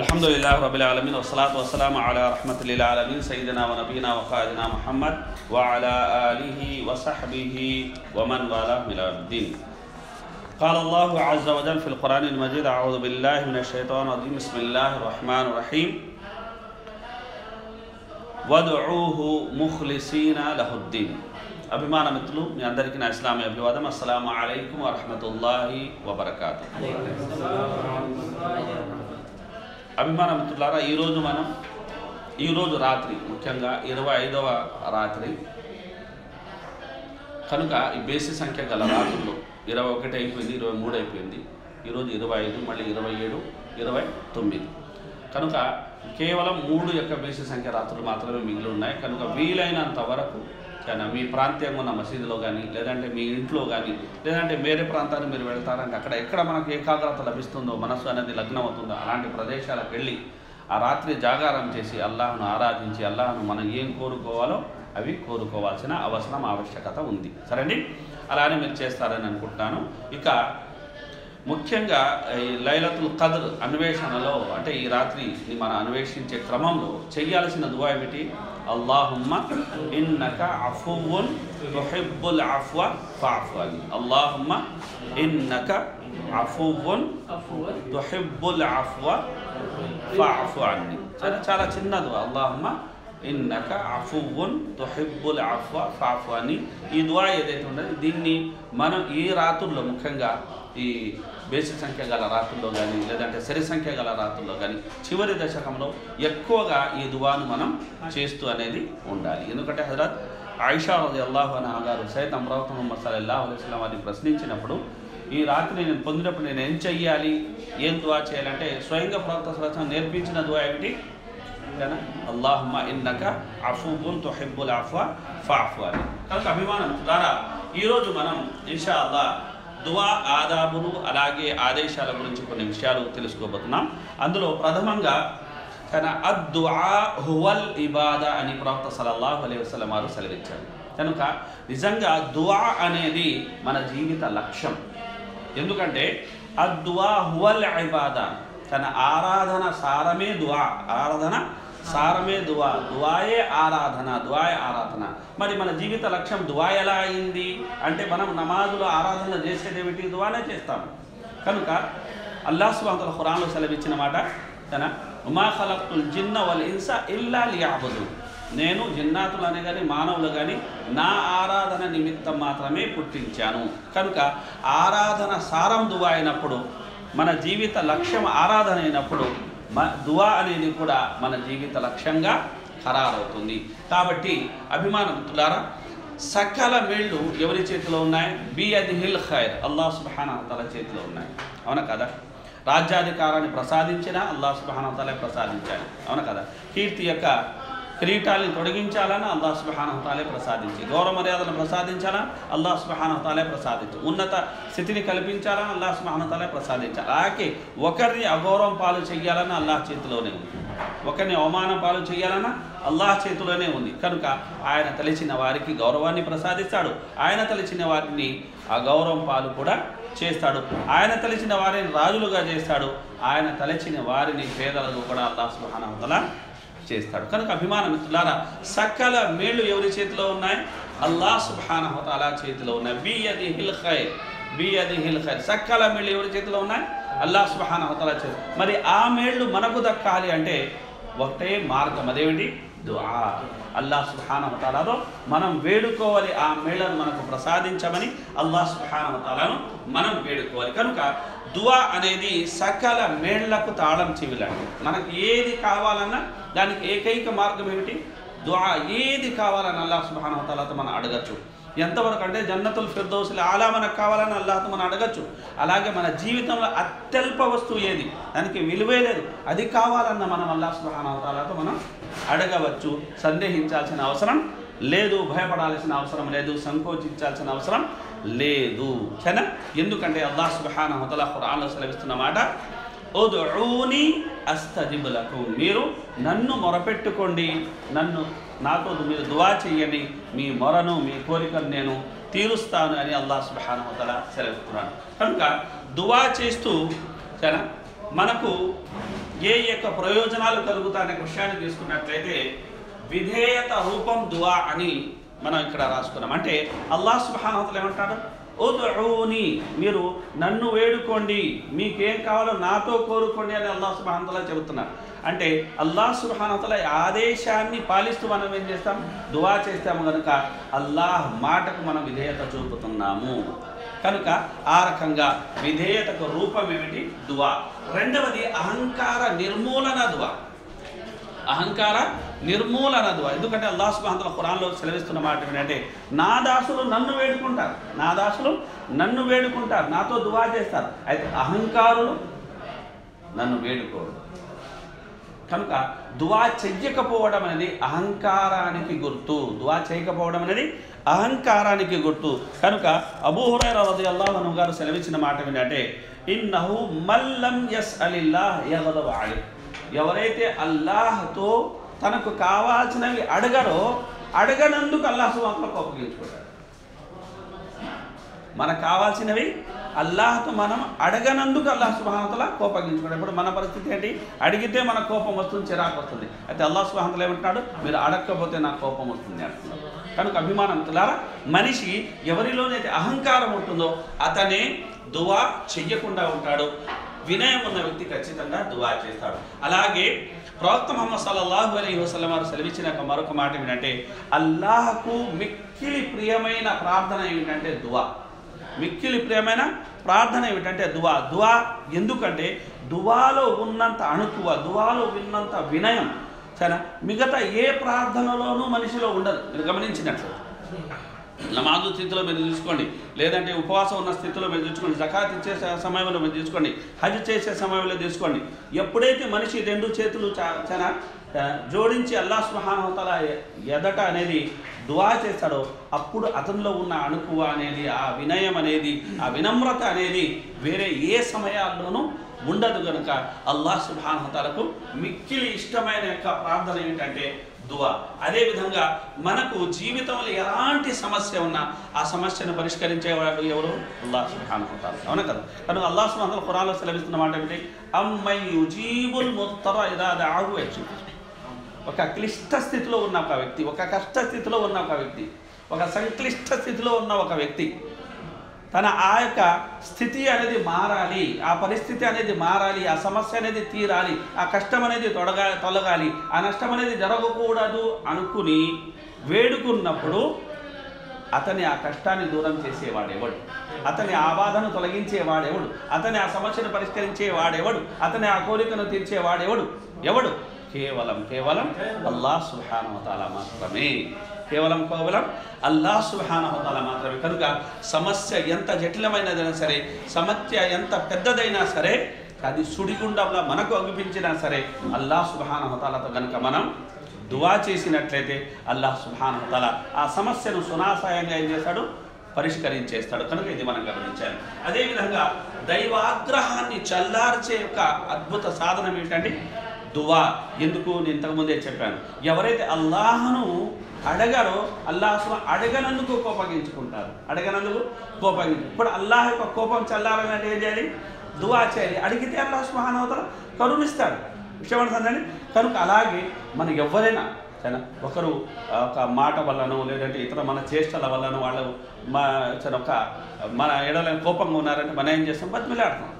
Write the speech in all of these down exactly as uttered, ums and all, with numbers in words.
الحمد لله رب العالمين والصلاة والسلام على رحمة للعالمين سيدنا ونبينا وقائدنا محمد وعلى آله وصحبه ومن والاه إلى يوم الدين. قال الله عز وجل في القرآن المجيد: أعوذ بالله من الشيطان الرجيم، بسم الله الرحمن الرحيم، وادعوه مخلصين له الدين. أبيمان مثلو من أندرك الإسلام يا أبلي وادم. السلام عليكم ورحمة الله وبركاته. అభిమానం మిత్రులారా, ఈరోజు మనం ఈరోజు రాత్రి ముఖ్యంగా ఇరవై ఐదవ రాత్రి కనుక ఈ బేసి సంఖ్య గల రాత్రులు ఇరవై ఒకటి అయిపోయింది, ఇరవై మూడు అయిపోయింది, ఈరోజు ఇరవై ఐదు, మళ్ళీ ఇరవై ఏడు, ఇరవై తొమ్మిది. కనుక కేవలం మూడు యొక్క బేసి సంఖ్య రాత్రులు మాత్రమే మిగిలి ఉన్నాయి. కనుక వీలైనంత వరకు కానీ మీ ప్రాంతంగా ఉన్న మసీదులో కానీ, లేదంటే మీ ఇంట్లో కానీ, లేదంటే వేరే ప్రాంతానికి మీరు వెళ్తారంటే అక్కడ ఎక్కడ మనకు ఏకాగ్రత లభిస్తుందో, మనసు అనేది లగ్నం అవుతుందో అలాంటి ప్రదేశాలకు వెళ్ళి ఆ రాత్రి జాగారం చేసి అల్లాహ్ను ఆరాధించి అల్లాహ్ను మనం ఏం కోరుకోవాలో అవి కోరుకోవాల్సిన అవసరం ఆవశ్యకత ఉంది. సరేండి, అలానే మీరు చేస్తారని అనుకుంటాను. ఇక ముఖ్యంగా ఈ లైలతుల్ ఖద్ర్ అన్వేషణలో అంటే ఈ రాత్రి మనం అన్వేషించే క్రమంలో చేయాల్సిన దువా ఏమిటి? అల్లాహుమ్మ ఇన్నక అఫువ్వున్ తుహిబ్బుల్ అఫ్వ ఫఅఫు అన్. అల్లాహుమ్మ ఇన్నక అఫువ్వున్ తుహిబ్బుల్ అఫ్వ ఫఅఫు అన్. చాలా చాలా చిన్న దువా. అల్లాహుమ్మ ఇన్నక అఫువ్వున్ తుహిబ్బుల్ అఫ్వ ఫఅఫు అన్. ఈ దువా ఏదైతే ఉండదు దీన్ని మనం ఈ రాత్రుల్లో ముఖ్యంగా ఈ బేసి సంఖ్య గల రాత్రుల్లో కానీ, లేదంటే సరి సంఖ్య గల రాత్రుల్లో కానీ చివరి దశకంలో ఎక్కువగా ఈ దువాను మనం చేస్తూ అనేది ఉండాలి. ఎందుకంటే హజరత్ ఆయిషా రలియల్లాహు అన్హా గారు సయ్యద్ ప్రవక్త ముహమ్మద్ సల్లల్లాహు అలైహి వసల్లం వారిని ప్రశ్నించినప్పుడు, ఈ రాత్రి నేను పొందినప్పుడు నేను ఏం చెయ్యాలి, ఏం దువా చేయాలంటే స్వయంగా ప్రవక్త సల్లల్లాహు అలైహి వసల్లం నేర్పించిన దువా ఏమిటి? అల్లాహుమ్మ ఇన్నక అఫువ్వున్ తుహిబ్బుల్ అఫ్వ ఫఅఫు అన్. కనుక అభిమానం ద్వారా ఈరోజు మనం ఇన్షా అల్లాహ్ దువా ఆదాబులు అలాగే ఆదేశాల గురించి కొన్ని విషయాలు తెలుసుకోబోతున్నాం. అందులో ప్రథమంగా తన అద్దుఆ హువల్ ఇబాదా అని ప్రవక్త సల్లల్లాహు అలైహి వసల్లం వారు సెలవిచ్చారు. కనుక నిజంగా దువా అనేది మన జీవిత లక్ష్యం. ఎందుకంటే అద్దుఆ హువల్ ఇబాదా, తన ఆరాధన సారమే దువా, ఆరాధన సారమే దువా, దువాయే ఆరాధన, దువాయే ఆరాధన. మరి మన జీవిత లక్ష్యం దువా ఎలా అయింది అంటే మనం నమాజులో ఆరాధన చేసేదేమిటి? దువానే చేస్తాము. కనుక అల్లాహ్ సుబ్హానహు వ తఆలా ఖురాన్లో సెలవిచ్చిన మాట తన ఉమా ఖలక్తుల్ జిన్న వల్ ఇన్సా ఇల్లా లియఅబుదు, నేను జిన్నాతులు అనే కానీ మానవులు కానీ నా ఆరాధన నిమిత్తం మాత్రమే పుట్టించాను. కనుక ఆరాధన సారం దువా అయినప్పుడు, మన జీవిత లక్ష్యం ఆరాధన అయినప్పుడు దువా అనేది కూడా మన జీవిత లక్ష్యంగా ఖరారవుతుంది. కాబట్టి అభిమానం తులారా, సకల మేళ్ళు ఎవరి చేతిలో ఉన్నాయి? బియదిహిల్ ఖైర్, అల్లాహ్ సుబ్హానహు వ తఆలా చేతిలో ఉన్నాయి. అవునా కదా? రాజ్యాధికారాన్ని ప్రసాదించిన అల్లాహ్ సుబ్హానహు వ తఆలా ప్రసాదించాడు. అవునా కదా? కీర్తి యొక్క కిరీటాలను తొడిగించాలని అల్లాహ్ సుబ్హానహు వ తఆలా ప్రసాదించి, గౌరవ మర్యాదలను ప్రసాదించాలని అల్లాహ్ సుబ్హానహు వ తఆలా ప్రసాదించి, ఉన్నత స్థితిని కల్పించాలని అల్లాహ్ సుబ్హానహు వ తఆలా ప్రసాదించాలి. అలాగే ఒకరిని అగౌరవం పాలు చేయాలని అల్లాహ్ చేతిలోనే ఉంది, ఒకరిని అవమానం పాలు చేయాలన్నా అల్లాహ్ చేతిలోనే ఉంది. కనుక ఆయన తలిచిన వారికి గౌరవాన్ని ప్రసాదిస్తాడు, ఆయన తలిచిన వారిని అగౌరవం పాలు కూడా చేస్తాడు, ఆయన తలిచిన వారిని రాజులుగా చేస్తాడు, ఆయన తలిచిన వారిని పేదలకు కూడా అల్లాహ్ సుబ్హానహు వ తఆలా చేస్తాడు. కనుక అభిమాన మిత్రులారా, సకల మేళ్ళు ఎవరి చేతిలో ఉన్నాయి? అల్లాహ్ సుబ్హానహు వ తఆలా చేతిలో ఉన్నాయి. బియదిహిల్ ఖైర్, బియదిహిల్ ఖైర్, సకల మేళ్ళు ఎవరి చేతిలో ఉన్నాయి? అల్లాహ్ సుబ్హానహు వ తఆలా చేతిలో. మరి ఆ మేళ్ళు మనకు దక్కాలి అంటే ఒకటే మార్గం, అదేమిటి? దుఆ. అల్లాహ్ సుబ్హానహు వ తఆలాతో మనం వేడుకోవాలి, ఆ మేళ్ళను మనకు ప్రసాదించమని అల్లాహ్ సుబ్హానహు వ తఆలాను మనం వేడుకోవాలి. కనుక దువా అనేది సకల మేళ్లకు తాళం చెవిలాంటి. మనకు ఏది కావాలన్నా దానికి ఏకైక మార్గం ఏమిటి? దువా. ఏది కావాలని అల్లాహ్ సుబ్హానహు వ తఆలాతో మనం అడగచ్చు. ఎంతవరకు అంటే జన్నతుల్ ఫిర్దౌసుల్ అలా మనకు కావాలని అల్లాహ్తో మనం అడగచ్చు. అలాగే మన జీవితంలో అత్యల్ప వస్తువు ఏది, దానికి విలువే లేదు, అది కావాలన్న మనం అల్లాహ్ సుబ్హానహు వ తఆలాతో మనం అడగవచ్చు. సందేహించాల్సిన అవసరం లేదు, భయపడాల్సిన అవసరం లేదు, సంకోచించాల్సిన అవసరం లేదు. సరేనా? ఎందుకంటే అల్లాహ్ సుబ్హానహు వ తఆలా ఖురాన్లో సెలవిస్తున్న మాట, ఉద్ఉనీ అస్తజిబ్ లకుం, మీరు నన్ను మొరపెట్టుకోండి, నన్ను నాతో మీరు దువా చేయండి, మీ మొరను మీ కోరికను నేను తీరుస్తాను అని అల్లాహ్ సుబ్హానహు వ తఆలా సెలవిస్తున్నాడు. కనుక దువా చేస్తూ సరేనా మనకు ఏ యొక్క ప్రయోజనాలు కలుగుతాయనే విషయాన్ని తీసుకున్నట్లయితే విధేయత రూపం దువా అని మనం ఇక్కడ రాసుకున్నాం. అంటే అల్లాహ్ సుబ్హానాహు తఆలా ఏమంటాడు, ఉద్ఉని మీరు నన్ను వేడుకోండి, మీకేం కావాలో నాతో కోరుకోండి అని అల్లాహ్ సుబ్హానాహు తఆలా చెబుతున్నారు. అంటే అల్లాహ్ సుబ్హానాహు తఆలా ఆదేశాన్ని పాలిస్తూ మనం ఏం చేస్తాం, దువా చేస్తాము. కనుక అల్లాహ్ మాటకు మనం విధేయత చూపుతున్నాము. కనుక ఆ రకంగా విధేయతకు రూపం ఏమిటి, దువా. రెండవది అహంకార నిర్మూలన దువా, అహంకార నిర్మూలన దువా. ఎందుకంటే అల్లాహ్ సుబ్హానాహు తఆలా ఖురాన్లో సెలవిస్తున్న మాట ఏంటంటే, నా దాసులు నన్ను వేడుకుంటారు, నా దాసులు నన్ను వేడుకుంటారు, నాతో దువా చేస్తారు, అయితే అహంకారులు నన్ను వేడుకోరు. కనుక దువా చెయ్యకపోవడం అనేది అహంకారానికి గుర్తు, దువా చేయకపోవడం అనేది అహంకారానికి గుర్తు. కనుక అబూ హురైరా రదియల్లాహు అన్హు గారు సెలవిచ్చిన మాట ఏంటంటే, ఇన్నహు మల్లం యస్అలిల్లాహ్ యగదబు అలైహి, ఎవరైతే అల్లాహ్తో తనకు కావాల్సినవి అడగడో అడగనందుకు అల్లాహ్ సుబ్హానాహు తఆలా కోపగించుకుంటాడు. మనకు కావాల్సినవి అల్లాహ్తో మనం అడగనందుకు అల్లాహ్ సుబ్హానాహు తఆలా కోపగించుకుంటాడు. ఇప్పుడు మన పరిస్థితి ఏంటి, అడిగితే మన కోపం వస్తుంది, చిరాకు వస్తుంది. అయితే అల్లాహ్ సుబ్హానాహు తఆలా ఏమంటున్నాడు, మీరు అడగకపోతే నాకు కోపం వస్తుంది అంటున్నాడు. కనుక అభిమానం తలారా, మనిషి ఎవరిలోనైతే అహంకారం ఉంటుందో అతనే దువా చెయ్యకుండా ఉంటాడు. వినయం ఉన్న వ్యక్తి ఖచ్చితంగా దువా చేస్తాడు. అలాగే ప్రవక్త ముహమ్మద్ సల్లల్లాహు అలైహి వసల్లం వారు సెలవిచ్చినాక మరొక మాట ఏమిటంటే, అల్లాహకు మిక్కిలి ప్రియమైన ప్రార్థన ఏమిటంటే దువా. మిక్కిలి ప్రియమైన ప్రార్థన ఏమిటంటే దువా. దువా ఎందుకంటే దువాలో ఉన్నంత అణుకువ, దువాలో విన్నంత వినయం సరే మిగతా ఏ ప్రార్థనలోనూ మనిషిలో ఉండదు. మీరు గమనించినట్లు నమాజు స్థితిలో మీరు చూసుకోండి, లేదంటే ఉపవాసం ఉన్న స్థితిలో మీరు చూసుకోండి, జకాత్ ఇచ్చే సమయంలో మీరు చూసుకోండి, హజ్ చేసే సమయంలో చూసుకోండి, ఎప్పుడైతే మనిషి రెండు చేతులు చాలా జోడించి అల్లాహ్ సుబ్హానాహు తఆలా ఎదట అనేది దువా చేస్తాడో అప్పుడు అతనిలో ఉన్న అణుకువ అనేది, ఆ వినయం అనేది, ఆ వినమ్రత అనేది వేరే ఏ సమయాల్లోనూ ఉండదు. కనుక అల్లాహ్ సుబ్హానాహు తఆలాకు మిక్కిలి ఇష్టమైన యొక్క ప్రార్థన ఏమిటంటే దువా. అదేవిధంగా మనకు జీవితంలో ఎలాంటి సమస్య ఉన్నా ఆ సమస్యను పరిష్కరించేవాడు ఎవరు, అల్లాహ్ సుబ్హానాహు తఆలా. అవునా కదా. కనుక అల్లాహ్ సుబ్హానాహు తఆలా ఖురాన్లో సెలవిస్తున్న మాట ఏమిటి, అమ్మై యుజీబుల్ ముత్తర ఇదా దఅహు యజీబ్. ఒక క్లిష్ట స్థితిలో ఉన్న ఒక వ్యక్తి, ఒక కష్ట స్థితిలో ఉన్న ఒక వ్యక్తి, ఒక సంక్లిష్ట స్థితిలో ఉన్న ఒక వ్యక్తి తన ఆ యొక్క స్థితి అనేది మారాలి, ఆ పరిస్థితి అనేది మారాలి, ఆ సమస్య అనేది తీరాలి, ఆ కష్టం అనేది తొడగా తొలగాలి, ఆ నష్టం అనేది జరగకూడదు అనుకుని వేడుకున్నప్పుడు అతని ఆ కష్టాన్ని దూరం చేసేవాడేవాడు, అతని ఆ బాధను తొలగించేవాడేవాడు, అతని ఆ సమస్యను పరిష్కరించేవాడేవాడు, అతని ఆ కోరికను తీర్చేవాడేవాడు ఎవడు, కేవలం కేవలం అల్లాహ్ సుబ్హానాహు తఆలా మాత్రమే, కేవలం కేవలం అల్లాహ్ సుబ్హానాహు తఆలా మాత్రమే. కనుక సమస్య ఎంత జటిలమైనదైనా సరే, సమస్య ఎంత పెద్దదైనా సరే, అది సుడిగుండంలా మనకు అనిపించినా సరే అల్లాహ్ సుబ్హానాహు తఆలాతో కనుక మనం దువా చేసినట్లయితే అల్లాహ్ సుబ్హానాహు తఆలా ఆ సమస్యను సునాసాయంగా ఏం చేస్తాడు, పరిష్కరించేస్తాడు. కనుక ఇది మనం గమనించాలి. అదేవిధంగా దైవాగ్రహాన్ని చల్లార్చే యొక్క అద్భుత సాధనం ఏంటంటే దువా. ఎందుకు, నేను ఇంతకుముందే చెప్పాను, ఎవరైతే అల్లాహ్ను అడగరో అల్లాహ్ అడగనందుకు కోపగించుకుంటారు, అడగనందుకు కోపగించు. ఇప్పుడు అల్లాహ్ యొక్క కోపం చల్లాలంటే ఏం చేయాలి, దువా చేయాలి. అడిగితే అల్లాహ్ సుబ్హానాహు తఆలా కరుణిస్తాడు. విషయమంటుందండి. కనుక అలాగే మనం ఎవరైనా సరే ఒకరు ఒక మాట వల్లనో లేదంటే ఇతర మన చేష్టల వల్లనో వాళ్ళు మా సరే ఒక మన ఎడలని కోపంగా ఉన్నారంటే మనం ఏం చేస్తాం, బతిమిలాడతాం.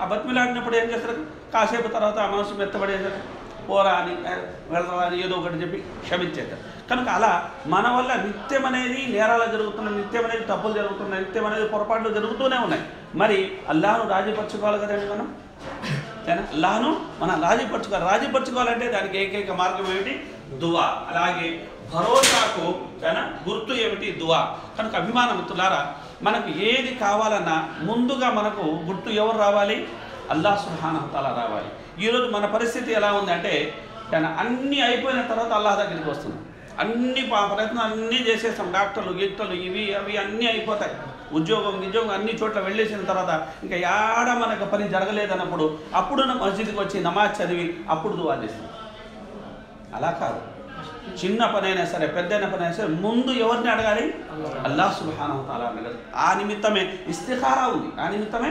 ఆ బతిమిలాడినప్పుడు ఏం చేస్తారు, కాసేపు తర్వాత ఆ మనసు మెత్తబడి ఏం చేస్తారు, పోరా అని వెళ్తారా అని ఏదో ఒకటి చెప్పి క్షమించేస్తారు. కనుక అలా మన వల్ల నిత్యం అనేది నేరాలు జరుగుతున్నాయి, నిత్యం అనేది తప్పులు జరుగుతున్నాయి, నిత్యం అనేది పొరపాట్లు జరుగుతూనే ఉన్నాయి. మరి అల్లాహ్ను రాజీపరచుకోవాలి కదండి మనం, అల్లాహ్ను మనం రాజీపరచుకోవాలి. రాజీపరచుకోవాలంటే దానికి ఏకైక మార్గం ఏమిటి, దువా. అలాగే భరోసాకు గుర్తు ఏమిటి, దువా. కనుక అభిమానమిత్రులారా, మనకు ఏది కావాలన్నా ముందుగా మనకు గుర్తు ఎవరు రావాలి, అల్లాహ్ సుబ్హానాహు తఆలా రావాలి. ఈరోజు మన పరిస్థితి ఎలా ఉందంటే అన్నీ అయిపోయిన తర్వాత అల్లాహ్ దగ్గరికి వస్తుంది. అన్ని ప్రయత్నం అన్నీ చేసేస్తాం, డాక్టర్లు గిక్టర్లు ఇవి అవి అన్నీ అయిపోతాయి, ఉద్యోగం ఉద్యోగం అన్ని చోట్ల వెళ్ళేసిన తర్వాత ఇంకా యాడ మనకు పని జరగలేదన్నప్పుడు అప్పుడు మస్జిద్కి వచ్చి నమాజ్ చదివి అప్పుడు దువా చేస్తాం. అలా కాదు, చిన్న పనైనా సరే పెద్దైన పనైనా సరే ముందు ఎవరిని అడగాలి, అల్లాహ్ సుబ్హానాహు తఆలా అడగాలి. ఆ నిమిత్తమే ఇస్తిఖారా ఉంది, ఆ నిమిత్తమే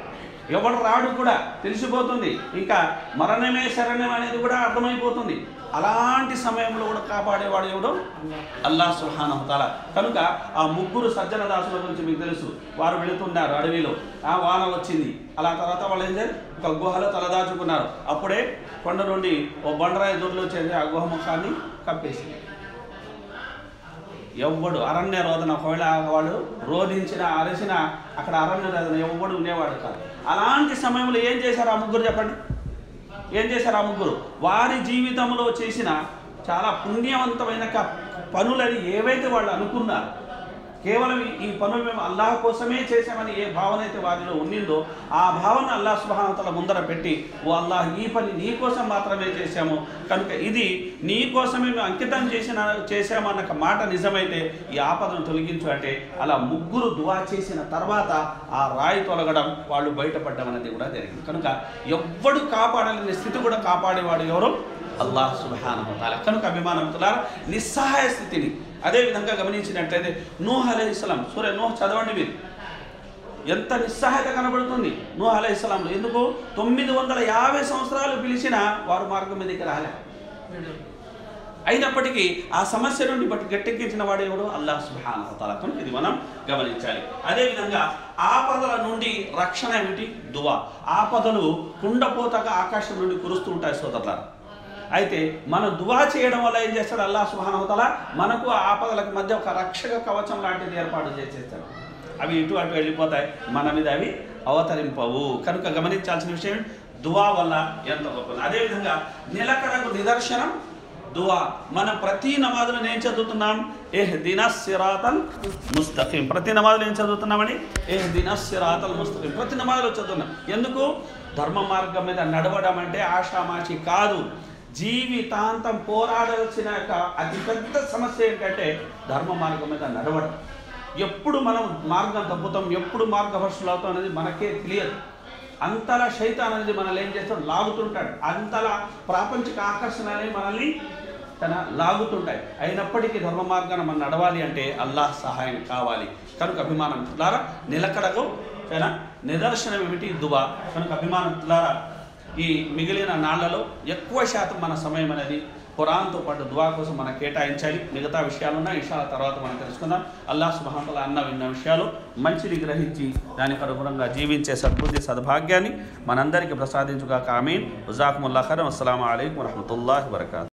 ఎవడు రాడు కూడా తెలిసిపోతుంది, ఇంకా మరణమే శరణం అనేది కూడా అర్థమైపోతుంది. అలాంటి సమయంలో కూడా కాపాడేవాడు ఎవడు? అల్లాహ్ సుబ్హానహు తఆలా. కనుక ఆ ముగ్గురు సజ్జన దాసుల గురించి మీకు తెలుసు. వారు వెళుతున్నారు అడవిలో, ఆ వాన వచ్చింది. అలా తర్వాత వాళ్ళు ఏం చేశారు? ఒక గుహలో తలదాచుకున్నారు. అప్పుడే కొండ నుండి ఓ బండరాయి దొరలు వచ్చేసి ఆ గుహ ముఖాన్ని కప్పేసింది. ఎవ్వడు అరణ్య రోదన, ఒకవేళ వాడు రోధించిన అరిసిన అక్కడ అరణ్య రోదన ఎవ్వడు ఉండేవాడు కాదు. అలాంటి సమయంలో ఏం చేశారు ఆ ముగ్గురు? చెప్పండి, ఏం చేశారు ఆ ముగ్గురు? వారి జీవితంలో చేసిన చాలా పుణ్యవంతమైన పనులని ఏవైతే వాళ్ళు అనుకున్నారు, కేవలం ఈ పనులు మేము అల్లాహ్ కోసమే చేసామని ఏ భావన అయితే వారిలో ఉన్నిందో ఆ భావన అల్లాహ్ సుబ్హానహు తఆలా ముందర పెట్టి, ఓ అల్లాహ్, ఈ పని నీ కోసం మాత్రమే చేశాము, కనుక ఇది నీ కోసమే మేము అంకితం చేసిన చేశాము అన్న మాట నిజమైతే ఈ ఆపదను తొలగించు అంటే అలా ముగ్గురు దువా చేసిన తర్వాత ఆ రాయి తొలగడం, వాళ్ళు బయటపడడం అనేది కూడా జరిగింది. కనుక ఎవ్వడు కాపాడలేని స్థితి కూడా కాపాడేవాడు ఎవరు? అల్లాహ్ సుబ్హానహు తఆలా. కనుక అభిమానములారా నిస్సహాయ స్థితిని అదేవిధంగా గమనించినట్లయితే నూహ్ అలైహిస్సలాం, సూర నూహ్ చదవండి మీరు, ఎంత నిస్సహాయత కనబడుతుంది నూహ్ అలైహిస్సలాంలో. ఎందుకు? తొమ్మిది వందల యాభై సంవత్సరాలు పిలిచిన వారు మార్గం మీదకి రాలే. అయినప్పటికీ ఆ సమస్య నుండి బట్టి గట్టెక్కించిన వాడు ఎవడు? అల్లాహ్ సుబ్హానహు తఆలా. ఇది మనం గమనించాలి. అదేవిధంగా ఆపదల నుండి రక్షణ ఏమిటి? దువా. ఆపదలు కుండపోతగా ఆకాశం నుండి కురుస్తూ ఉంటాయి సోదరులారా. అయితే మనం దువా చేయడం వల్ల ఏం చేస్తాడు అల్లాహ్ సుబ్హానహు తఆలా? మనకు ఆపదలకు మధ్య ఒక రక్షక కవచం లాంటిది ఏర్పాటు చేసేస్తాడు. అవి ఇటు అటు వెళ్ళిపోతాయి, మన మీద అవి అవతరింపవు. కనుక గమనించాల్సిన విషయం దువా వల్ల ఎంత గొప్పది. అదేవిధంగా నిలకడకు నిదర్శనం దువా. మనం ప్రతి నమాజులో ఏం చదువుతున్నాం? ఇహ్దినస్ సిరాతల్ ముస్తఖీం. ప్రతి నమాజులో ఏం చదువుతున్నామండి? ఇహ్దినస్ సిరాతల్ ముస్తఖీం. ప్రతి నమాజులో చదువుతున్నాం. ఎందుకు? ధర్మ మార్గం మీద నడవడం అంటే ఆషామాషి కాదు. జీవితాంతం పోరాడాల్సిన యొక్క అతిపెద్ద సమస్య ఏంటంటే ధర్మ మార్గం మీద నడవడం. ఎప్పుడు మనం మార్గం తప్పుతాం, ఎప్పుడు మార్గభ్రష్టులు అవుతాం అనేది మనకే తెలియదు. అంతలా శైతాన్ అనేది మనల్ని ఏం చేస్తాడు? లాగుతుంటాడు. అంతలా ప్రాపంచిక ఆకర్షణ అనేది మనల్ని తన లాగుతుంటాయి. అయినప్పటికీ ధర్మ మార్గాన్ని మనం నడవాలి అంటే అల్లాహ్ సహాయం కావాలి. కనుక అభిమానం ద్వారా నిలకడకు నిదర్శనం ఏమిటి? దువా. కనుక అభిమానం ద్వారా ఈ మిగిలిన నాళ్లలో ఎక్కువ శాతం మన సమయం అనేది ఖురాన్తో పాటు దువా కోసం మనం కేటాయించాలి. మిగతా విషయాలున్నా ఇన్షాఅల్లా తర్వాత మనం తెలుసుకుందాం. అల్లాహ్ సుబ్హానహు తఆలా అన్న విన్న విషయాలు మంచిని గ్రహించి దానికి అనుగుణంగా జీవించే సద్బుద్ధి సద్భాగ్యాన్ని మనందరికీ ప్రసాదించుగాక. ఆమీన్. జజాకుముల్లాహు ఖైరన్. అస్సలాము అలైకుం వరహ్మతుల్లాహి వబరకాతుహు.